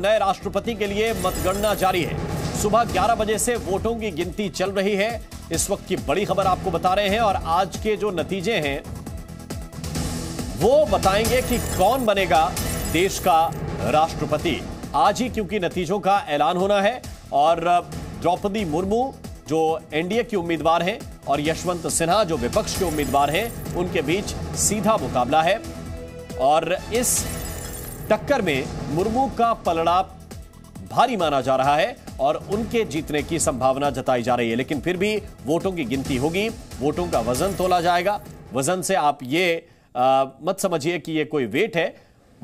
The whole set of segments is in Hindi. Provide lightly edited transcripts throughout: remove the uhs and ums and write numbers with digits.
नए राष्ट्रपति के लिए मतगणना जारी है। सुबह 11 बजे से वोटों की गिनती चल रही है। इस वक्त की बड़ी खबर आपको बता रहे हैं और आज के जो नतीजे हैं वो बताएंगे कि कौन बनेगा देश का राष्ट्रपति। आज ही क्योंकि नतीजों का ऐलान होना है और द्रौपदी मुर्मू जो एनडीए की उम्मीदवार हैं और यशवंत सिन्हा जो विपक्ष के उम्मीदवार हैं उनके बीच सीधा मुकाबला है और इस टक्कर में मुर्मू का पलड़ा भारी माना जा रहा है और उनके जीतने की संभावना जताई जा रही है। लेकिन फिर भी वोटों की गिनती होगी, वोटों का वजन तोला जाएगा। वजन से आप ये मत समझिए कि ये कोई वेट है,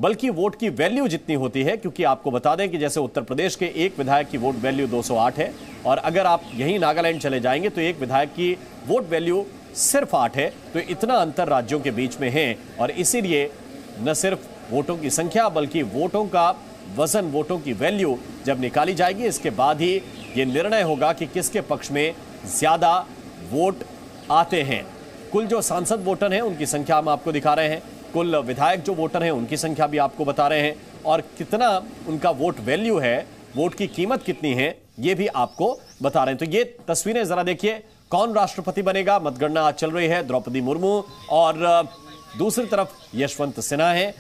बल्कि वोट की वैल्यू जितनी होती है, क्योंकि आपको बता दें कि जैसे उत्तर प्रदेश के एक विधायक की वोट वैल्यू 208 है और अगर आप यहीं नागालैंड चले जाएंगे तो एक विधायक की वोट वैल्यू सिर्फ 8 है। तो इतना अंतर राज्यों के बीच में है और इसीलिए न सिर्फ वोटों की संख्या बल्कि वोटों का वजन, वोटों की वैल्यू जब निकाली जाएगी इसके बाद ही ये निर्णय होगा कि किसके पक्ष में ज़्यादा वोट आते हैं। कुल जो सांसद वोटर हैं उनकी संख्या हम आपको दिखा रहे हैं, कुल विधायक जो वोटर हैं उनकी संख्या भी आपको बता रहे हैं और कितना उनका वोट वैल्यू है, वोट की कीमत कितनी है ये भी आपको बता रहे हैं। तो ये तस्वीरें जरा देखिए, कौन राष्ट्रपति बनेगा। मतगणना आज चल रही है। द्रौपदी मुर्मू और दूसरी तरफ यशवंत सिन्हा हैं।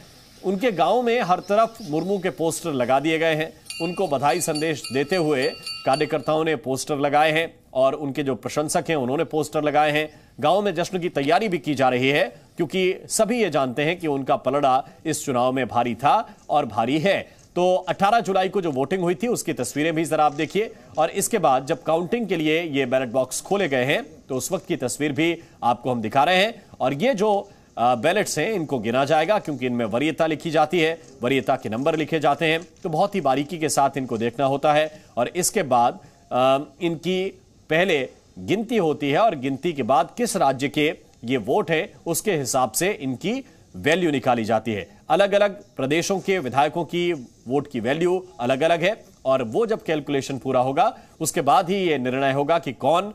उनके गांव में हर तरफ मुर्मू के पोस्टर लगा दिए गए हैं। उनको बधाई संदेश देते हुए कार्यकर्ताओं ने पोस्टर लगाए हैं और उनके जो प्रशंसक हैं उन्होंने पोस्टर लगाए हैं। गांव में जश्न की तैयारी भी की जा रही है क्योंकि सभी ये जानते हैं कि उनका पलड़ा इस चुनाव में भारी था और भारी है। तो 18 जुलाई को जो वोटिंग हुई थी उसकी तस्वीरें भी जरा आप देखिए और इसके बाद जब काउंटिंग के लिए ये बैलेट बॉक्स खोले गए हैं तो उस वक्त की तस्वीर भी आपको हम दिखा रहे हैं और ये जो बैलेट्स हैं इनको गिना जाएगा क्योंकि इनमें वरीयता लिखी जाती है, वरीयता के नंबर लिखे जाते हैं। तो बहुत ही बारीकी के साथ इनको देखना होता है और इसके बाद इनकी पहले गिनती होती है और गिनती के बाद किस राज्य के ये वोट है उसके हिसाब से इनकी वैल्यू निकाली जाती है। अलग अलग प्रदेशों के विधायकों की वोट की वैल्यू अलग अलग है और वो जब कैलकुलेशन पूरा होगा उसके बाद ही ये निर्णय होगा कि कौन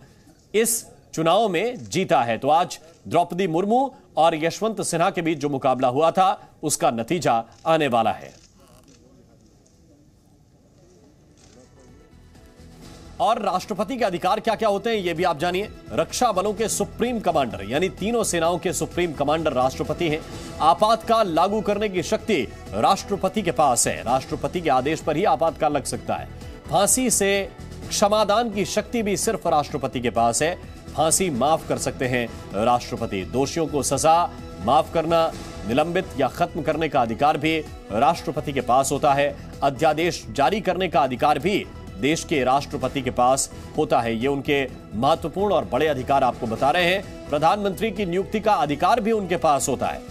इस चुनाव में जीता है। तो आज द्रौपदी मुर्मू और यशवंत सिन्हा के बीच जो मुकाबला हुआ था उसका नतीजा आने वाला है। और राष्ट्रपति के अधिकार क्या क्या होते हैं ये भी आप जानिए। रक्षा बलों के सुप्रीम कमांडर यानी तीनों सेनाओं के सुप्रीम कमांडर राष्ट्रपति हैं। आपातकाल लागू करने की शक्ति राष्ट्रपति के पास है। राष्ट्रपति के आदेश पर ही आपातकाल लग सकता है। फांसी से क्षमादान की शक्ति भी सिर्फ राष्ट्रपति के पास है। फांसी माफ कर सकते हैं राष्ट्रपति। दोषियों को सजा माफ करना, निलंबित या खत्म करने का अधिकार भी राष्ट्रपति के पास होता है। अध्यादेश जारी करने का अधिकार भी देश के राष्ट्रपति के पास होता है। ये उनके महत्वपूर्ण और बड़े अधिकार आपको बता रहे हैं। प्रधानमंत्री की नियुक्ति का अधिकार भी उनके पास होता है।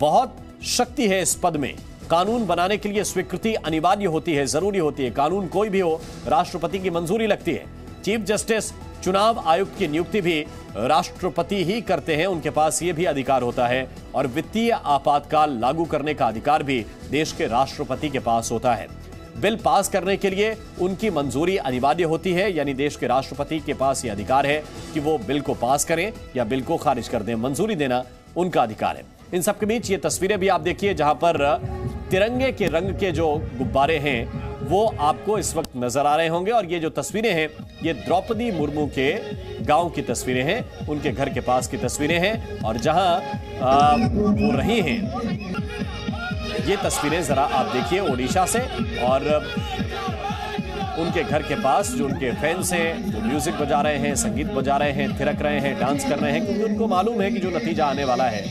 बहुत शक्ति है इस पद में। कानून बनाने के लिए स्वीकृति अनिवार्य होती है, जरूरी होती है। कानून कोई भी हो राष्ट्रपति की मंजूरी लगती है। चीफ जस्टिस, चुनाव आयुक्त की नियुक्ति भी राष्ट्रपति ही करते हैं, उनके पास ये भी अधिकार होता है। और वित्तीय आपातकाल लागू करने का अधिकार भी देश के राष्ट्रपति के पास होता है। बिल पास करने के लिए उनकी मंजूरी अनिवार्य होती है, यानी देश के राष्ट्रपति के पास ये अधिकार है कि वो बिल को पास करें या बिल को खारिज कर दें। मंजूरी देना उनका अधिकार है। इन सबके बीच ये तस्वीरें भी आप देखिए जहां पर तिरंगे के रंग के जो गुब्बारे हैं वो आपको इस वक्त नजर आ रहे होंगे और ये जो तस्वीरें हैं ये द्रौपदी मुर्मू के गांव की तस्वीरें हैं, उनके घर के पास की तस्वीरें हैं और जहां वो रही हैं। ये तस्वीरें जरा आप देखिए ओडिशा से और उनके घर के पास जो उनके फैंस हैं जो म्यूजिक बजा रहे हैं, संगीत बजा रहे हैं, थिरक रहे हैं, डांस कर रहे हैं क्योंकि उनको मालूम है कि जो नतीजा आने वाला है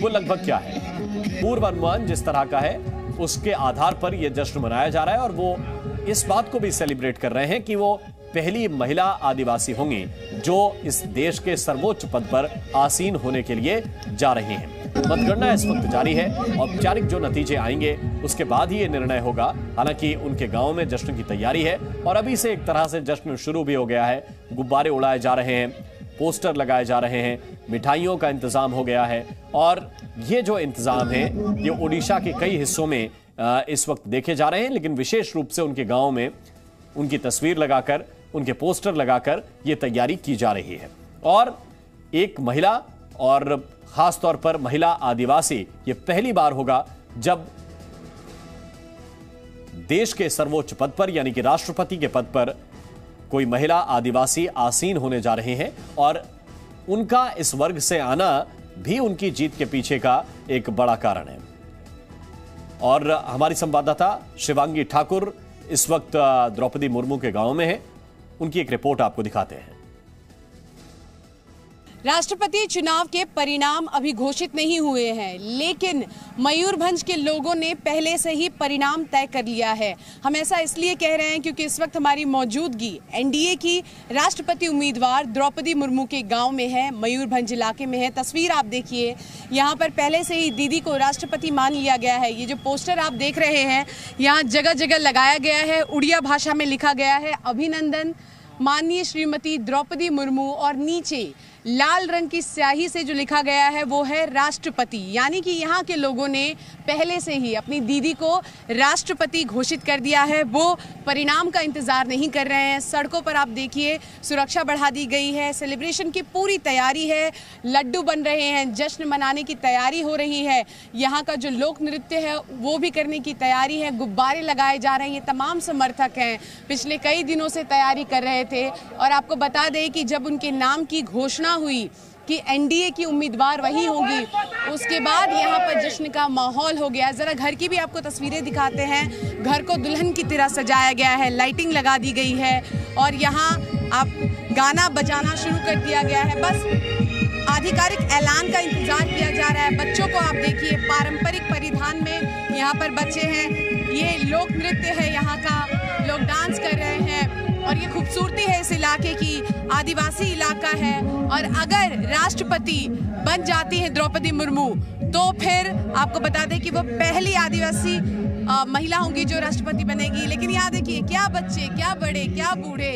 वो लगभग क्या है। पूर्व अनुमान जिस तरह का है उसके आधार पर ये जश्न मनाया जा रहा है और वो इस बात को भी सेलिब्रेट कर रहे हैं कि वो पहली महिला आदिवासी होंगी जो इस देश के सर्वोच्च पद पर आसीन होने के लिए जा रही हैं। मतगणना इस वक्त जारी है। औपचारिक जो नतीजे आएंगे उसके बाद ही ये निर्णय होगा। हालांकि उनके गांव में जश्न की तैयारी है और अभी से एक तरह से जश्न शुरू भी हो गया है। गुब्बारे उड़ाए जा रहे हैं, पोस्टर लगाए जा रहे हैं, मिठाइयों का इंतजाम हो गया है और ये जो इंतजाम है ये ओडिशा के कई हिस्सों में इस वक्त देखे जा रहे हैं। लेकिन विशेष रूप से उनके गाँव में उनकी तस्वीर लगाकर, उनके पोस्टर लगाकर ये तैयारी की जा रही है। और एक महिला और खास तौर पर महिला आदिवासी, ये पहली बार होगा जब देश के सर्वोच्च पद पर यानी कि राष्ट्रपति के पद पर कोई महिला आदिवासी आसीन होने जा रहे हैं और उनका इस वर्ग से आना भी उनकी जीत के पीछे का एक बड़ा कारण है। और हमारी संवाददाता शिवांगी ठाकुर इस वक्त द्रौपदी मुर्मू के गांव में है, उनकी एक रिपोर्ट आपको दिखाते हैं। राष्ट्रपति चुनाव के परिणाम अभी घोषित नहीं हुए हैं, लेकिन मयूरभंज के लोगों ने पहले से ही परिणाम तय कर लिया है। हम ऐसा इसलिए कह रहे हैं क्योंकि इस वक्त हमारी मौजूदगी एनडीए की राष्ट्रपति उम्मीदवार द्रौपदी मुर्मू के गांव में है, मयूरभंज इलाके में है। तस्वीर आप देखिए, यहाँ पर पहले से ही दीदी को राष्ट्रपति मान लिया गया है। ये जो पोस्टर आप देख रहे हैं यहाँ जगह जगह लगाया गया है, उड़िया भाषा में लिखा गया है अभिनंदन माननीय श्रीमती द्रौपदी मुर्मू, और नीचे लाल रंग की स्याही से जो लिखा गया है वो है राष्ट्रपति, यानी कि यहाँ के लोगों ने पहले से ही अपनी दीदी को राष्ट्रपति घोषित कर दिया है। वो परिणाम का इंतजार नहीं कर रहे हैं। सड़कों पर आप देखिए सुरक्षा बढ़ा दी गई है, सेलिब्रेशन की पूरी तैयारी है, लड्डू बन रहे हैं, जश्न मनाने की तैयारी हो रही है, यहाँ का जो लोक नृत्य है वो भी करने की तैयारी है, गुब्बारे लगाए जा रहे हैं। ये तमाम समर्थक हैं, पिछले कई दिनों से तैयारी कर रहे थे। और आपको बता दें कि जब उनके नाम की घोषणा हुई कि एनडीए की उम्मीदवार वही होगी, उसके बाद यहाँ पर जश्न का माहौल हो गया। जरा घर की भी आपको तस्वीरें दिखाते हैं। घर को दुल्हन की तरह सजाया गया है, लाइटिंग लगा दी गई है और यहाँ आप गाना बजाना शुरू कर दिया गया है। बस आधिकारिक ऐलान का इंतजार किया जा रहा है। बच्चों को आप देखिए पारंपरिक परिधान में यहाँ पर बच्चे हैं, ये लोक नृत्य है यहाँ का, लोग डांस कर रहे हैं और ये खूबसूरती है इस इलाके की। आदिवासी इलाका है और अगर राष्ट्रपति बन जाती है द्रौपदी मुर्मू तो फिर आपको बता दें कि वो पहली आदिवासी महिला होंगी जो राष्ट्रपति बनेगी। लेकिन याद देखिए क्या बच्चे, क्या बड़े, क्या बूढ़े,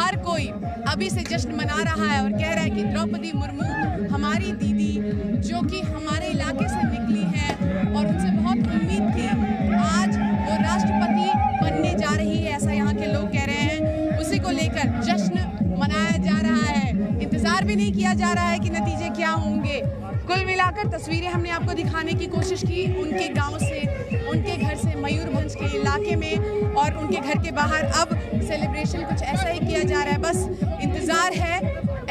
हर कोई अभी से जश्न मना रहा है और कह रहा है कि द्रौपदी मुर्मू हमारी दीदी जो कि हमारे इलाके से निकली है और उनसे बहुत उम्मीद थी, आज वो राष्ट्रपति बनने जा रही है, ऐसा यहाँ के लोग कह रहे हैं। उसी को लेकर जश्न मनाया जा रहा है, इंतजार भी नहीं किया जा रहा है कि नतीजे क्या होंगे। कुल मिलाकर तस्वीरें हमने आपको दिखाने की कोशिश की उनके गांव से, उनके घर से, मयूरभंज के इलाके में, और उनके घर के बाहर अब सेलिब्रेशन कुछ ऐसा ही किया जा रहा है। बस इंतजार है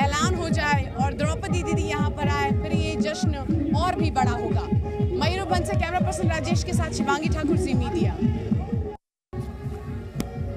ऐलान हो जाए और द्रौपदी दीदी यहाँ पर आए, फिर ये जश्न और भी बड़ा होगा। मयूरभंज से कैमरा पर्सन राजेश के साथ शिवांगी ठाकुर, जी मीडिया।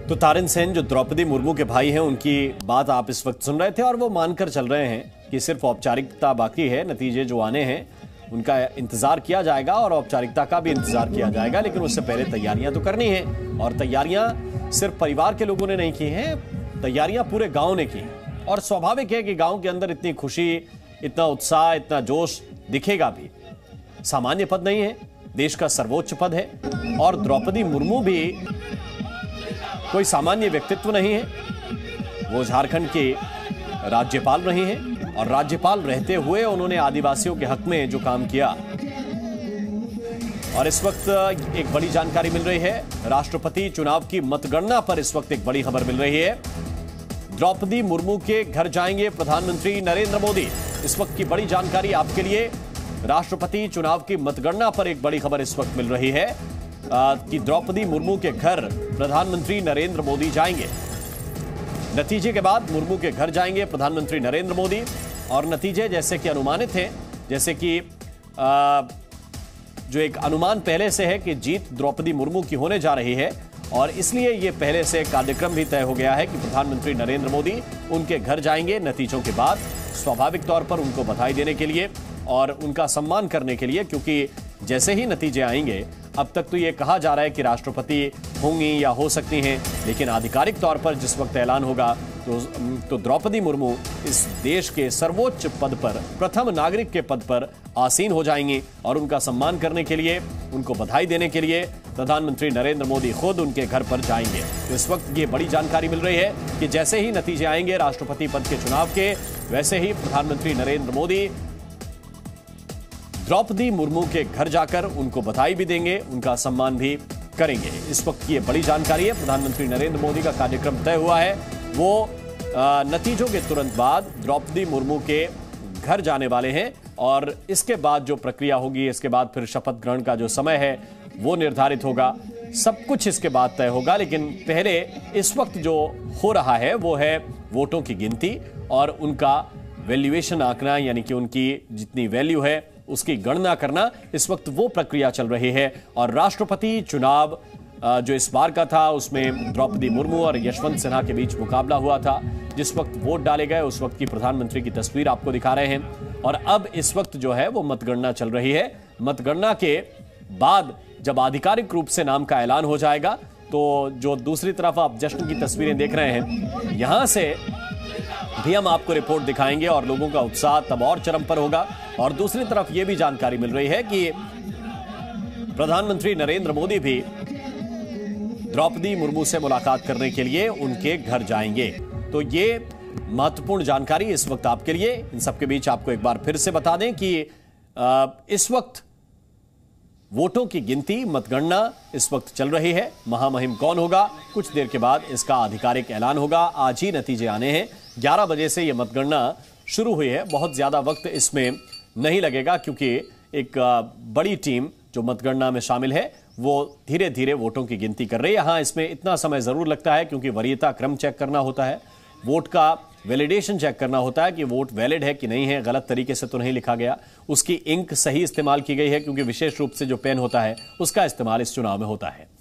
तो तारिन सेन जो द्रौपदी मुर्मू के भाई हैं उनकी बात आप इस वक्त सुन रहे थे और वो मानकर चल रहे हैं कि सिर्फ औपचारिकता बाकी है, नतीजे जो आने हैं उनका इंतजार किया जाएगा और औपचारिकता का भी इंतजार किया जाएगा, लेकिन उससे पहले तैयारियां तो करनी है। और तैयारियां सिर्फ परिवार के लोगों ने नहीं की हैं, तैयारियां पूरे गाँव ने की हैं। और स्वाभाविक है कि गाँव के अंदर इतनी खुशी, इतना उत्साह, इतना जोश दिखेगा भी। सामान्य पद नहीं है, देश का सर्वोच्च पद है और द्रौपदी मुर्मू भी कोई सामान्य व्यक्तित्व नहीं है। वो झारखंड के राज्यपाल रहे हैं और राज्यपाल रहते हुए उन्होंने आदिवासियों के हक में जो काम किया, और इस वक्त एक बड़ी जानकारी मिल रही है। राष्ट्रपति चुनाव की मतगणना पर इस वक्त एक बड़ी खबर मिल रही है। द्रौपदी मुर्मू के घर जाएंगे प्रधानमंत्री नरेंद्र मोदी। इस वक्त की बड़ी जानकारी आपके लिए, राष्ट्रपति चुनाव की मतगणना पर एक बड़ी खबर इस वक्त मिल रही है कि द्रौपदी मुर्मू के घर प्रधानमंत्री नरेंद्र मोदी जाएंगे। नतीजे के बाद मुर्मू के घर जाएंगे प्रधानमंत्री नरेंद्र मोदी, और नतीजे जैसे कि अनुमानित हैं, जैसे कि जो एक अनुमान पहले से है कि जीत द्रौपदी मुर्मू की होने जा रही है, और इसलिए ये पहले से कार्यक्रम भी तय हो गया है कि प्रधानमंत्री नरेंद्र मोदी उनके घर जाएंगे नतीजों के बाद, स्वाभाविक तौर पर उनको बधाई देने के लिए और उनका सम्मान करने के लिए, क्योंकि जैसे ही नतीजे आएंगे, अब तक तो ये कहा जा रहा है कि राष्ट्रपति होंगी या हो सकती हैं, लेकिन आधिकारिक तौर पर जिस वक्त ऐलान होगा तो द्रौपदी मुर्मू इस देश के सर्वोच्च पद पर, प्रथम नागरिक के पद पर आसीन हो जाएंगी, और उनका सम्मान करने के लिए, उनको बधाई देने के लिए प्रधानमंत्री नरेंद्र मोदी खुद उनके घर पर जाएंगे। तो इस वक्त ये बड़ी जानकारी मिल रही है कि जैसे ही नतीजे आएंगे राष्ट्रपति पद के चुनाव के, वैसे ही प्रधानमंत्री नरेंद्र मोदी द्रौपदी मुर्मू के घर जाकर उनको बधाई भी देंगे, उनका सम्मान भी करेंगे। इस वक्त की ये बड़ी जानकारी है। प्रधानमंत्री नरेंद्र मोदी का कार्यक्रम तय हुआ है, वो नतीजों के तुरंत बाद द्रौपदी मुर्मू के घर जाने वाले हैं, और इसके बाद जो प्रक्रिया होगी, इसके बाद फिर शपथ ग्रहण का जो समय है वो निर्धारित होगा। सब कुछ इसके बाद तय होगा, लेकिन पहले इस वक्त जो हो रहा है वो है वोटों की गिनती और उनका वैल्यूएशन आंकना, यानी कि उनकी जितनी वैल्यू है उसकी गणना करना। इस वक्त वो प्रक्रिया चल रही है और राष्ट्रपति चुनाव जो इस बार का था उसमें द्रौपदी मुर्मू और यशवंत सिन्हा के बीच मुकाबला हुआ था। जिस वक्त वोट डाले गए उस वक्त की प्रधानमंत्री की तस्वीर आपको दिखा रहे हैं और अब इस वक्त जो है वो मतगणना चल रही है। मतगणना के बाद जब आधिकारिक रूप से नाम का ऐलान हो जाएगा तो जो दूसरी तरफ आप जश्न की तस्वीरें देख रहे हैं, यहां से भी हम आपको रिपोर्ट दिखाएंगे और लोगों का उत्साह तब और चरम पर होगा। और दूसरी तरफ ये भी जानकारी मिल रही है कि प्रधानमंत्री नरेंद्र मोदी भी द्रौपदी मुर्मू से मुलाकात करने के लिए उनके घर जाएंगे। तो ये महत्वपूर्ण जानकारी इस वक्त आपके लिए। इन सबके बीच आपको एक बार फिर से बता दें कि इस वक्त वोटों की गिनती, मतगणना इस वक्त चल रही है। महामहिम कौन होगा, कुछ देर के बाद इसका आधिकारिक ऐलान होगा। आज ही नतीजे आने हैं, 11 बजे से ये मतगणना शुरू हुई है। बहुत ज़्यादा वक्त इसमें नहीं लगेगा क्योंकि एक बड़ी टीम जो मतगणना में शामिल है वो धीरे धीरे वोटों की गिनती कर रही है। हाँ, इसमें इतना समय ज़रूर लगता है क्योंकि वरीयता क्रम चेक करना होता है, वोट का वैलिडेशन चेक करना होता है कि वोट वैलिड है कि नहीं है, गलत तरीके से तो नहीं लिखा गया, उसकी इंक सही इस्तेमाल की गई है, क्योंकि विशेष रूप से जो पेन होता है उसका इस्तेमाल इस चुनाव में होता है।